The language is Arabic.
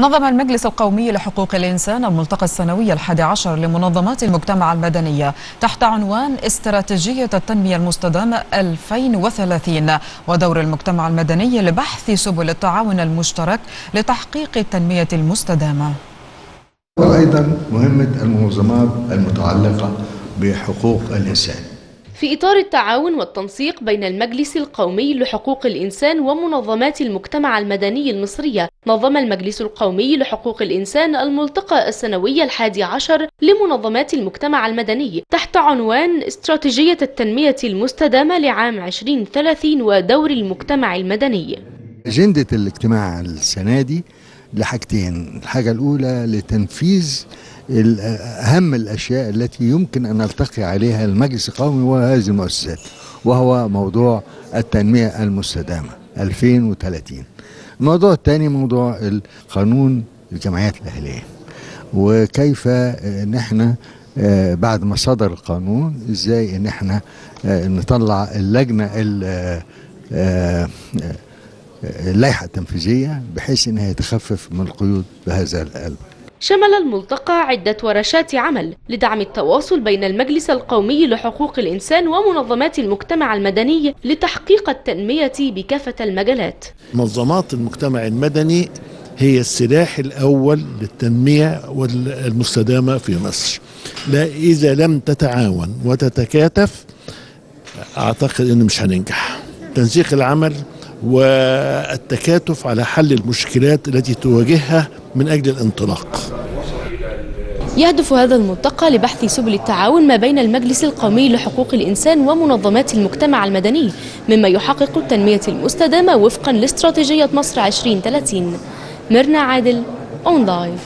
نظم المجلس القومي لحقوق الإنسان الملتقى السنوي ال11 لمنظمات المجتمع المدنية تحت عنوان استراتيجية التنمية المستدامة 2030 ودور المجتمع المدني لبحث سبل التعاون المشترك لتحقيق التنمية المستدامة. وأيضا مهمة المنظمات المتعلقة بحقوق الإنسان. في إطار التعاون والتنسيق بين المجلس القومي لحقوق الإنسان ومنظمات المجتمع المدني المصرية، نظم المجلس القومي لحقوق الإنسان الملتقى السنوي ال11 لمنظمات المجتمع المدني تحت عنوان استراتيجية التنمية المستدامة لعام 2030 ودور المجتمع المدني. أجندة الاجتماع السنة دي لحاجتين، الحاجة الأولى لتنفيذ أهم الأشياء التي يمكن أن نلتقي عليها المجلس القومي وهذه المؤسسات، وهو موضوع التنمية المستدامة 2030. الموضوع الثاني موضوع قانون الجمعيات الأهلية، وكيف نحن بعد ما صدر القانون إزاي إن احنا نطلع اللجنة اللائحة التنفيذية بحيث أنها تخفف من القيود بهذا الأمر. شمل الملتقى عدة ورشات عمل لدعم التواصل بين المجلس القومي لحقوق الإنسان ومنظمات المجتمع المدني لتحقيق التنمية بكافة المجالات. منظمات المجتمع المدني هي السلاح الأول للتنمية المستدامة في مصر. لا، إذا لم تتعاون وتتكاتف أعتقد أنه مش هننجح. تنسيق العمل والتكاتف على حل المشكلات التي تواجهها من أجل الانطلاق. يهدف هذا الملتقى لبحث سبل التعاون ما بين المجلس القومي لحقوق الإنسان ومنظمات المجتمع المدني مما يحقق التنمية المستدامة وفقا لاستراتيجية مصر 2030. ميرنا عادل، اون لايف.